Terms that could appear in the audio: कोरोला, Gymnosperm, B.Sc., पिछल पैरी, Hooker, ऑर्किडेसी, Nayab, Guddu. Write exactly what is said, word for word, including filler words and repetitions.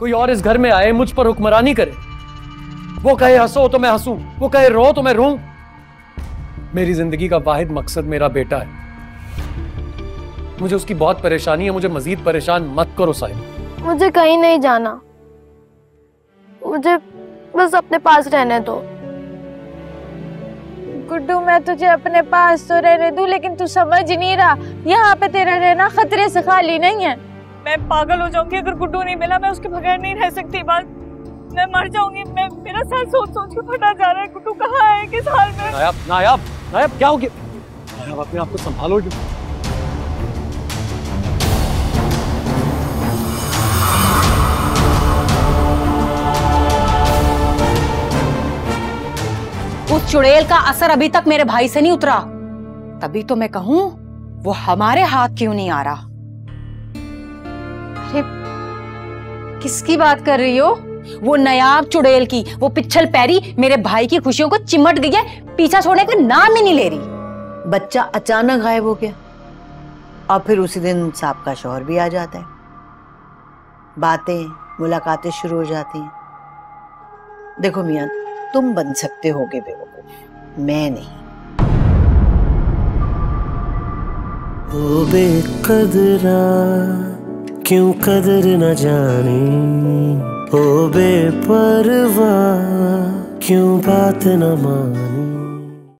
कोई और इस घर में आए मुझ पर हुक्मरानी करे, वो कहे हंसो तो मैं हंसूं, वो कहे रो तो मैं रोऊं। मेरी जिंदगी का वाहिद मकसद मेरा बेटा है। मुझे उसकी बहुत परेशानी है, मुझे मजीद परेशान मत करो साहिब। मुझे कहीं नहीं जाना, मुझे बस अपने पास रहने दो। गुड्डू मैं तुझे अपने पास तो रहने दूं, लेकिन तू समझ नहीं रहा, यहाँ पे तेरा रहना खतरे से खाली नहीं है। मैं पागल हो जाऊंगी अगर गुड्डू नहीं मिला, मैं उसके बगैर नहीं रह सकती। बस मैं मर जाऊंगी, मैं मेरा सर सोच सोच के फटा जा रहा है। गुड्डू कहाँ है, किस हाल में? नायाब, नायाब, नायाब क्या हो गया? नायाब अपने आप को संभालो। उस चुड़ैल का असर अभी तक मेरे भाई से नहीं उतरा, तभी तो मैं कहूं वो हमारे हाथ क्यों नहीं आ रहा। अरे किसकी बात कर रही हो? वो नायाब चुड़ैल की, वो पिछल पैरी मेरे भाई की खुशियों को चिमट गई है, पीछा छोड़ने का नाम ही नहीं ले रही। बच्चा अचानक गायब हो गया और फिर उसी दिन सांप का शौहर भी आ जाता है, बातें मुलाकातें शुरू हो जाती हैं। देखो मियां, तुम बन सकते होगे बेवकूफ, मैं नहीं। वो बेकदरा क्यों कदर न जाने, ओ बेपरवाह क्यों बात न मानी।